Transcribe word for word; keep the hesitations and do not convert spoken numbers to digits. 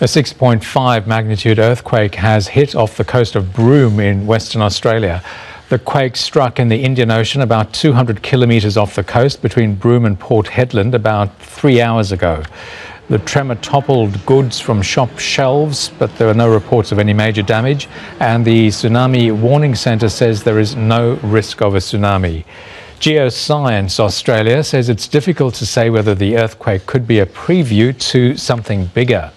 A six point five magnitude earthquake has hit off the coast of Broome in Western Australia. The quake struck in the Indian Ocean about two hundred kilometres off the coast between Broome and Port Hedland about three hours ago. The tremor toppled goods from shop shelves, but there are no reports of any major damage, and the Tsunami Warning Centre says there is no risk of a tsunami. GeoScience Australia says it's difficult to say whether the earthquake could be a preview to something bigger.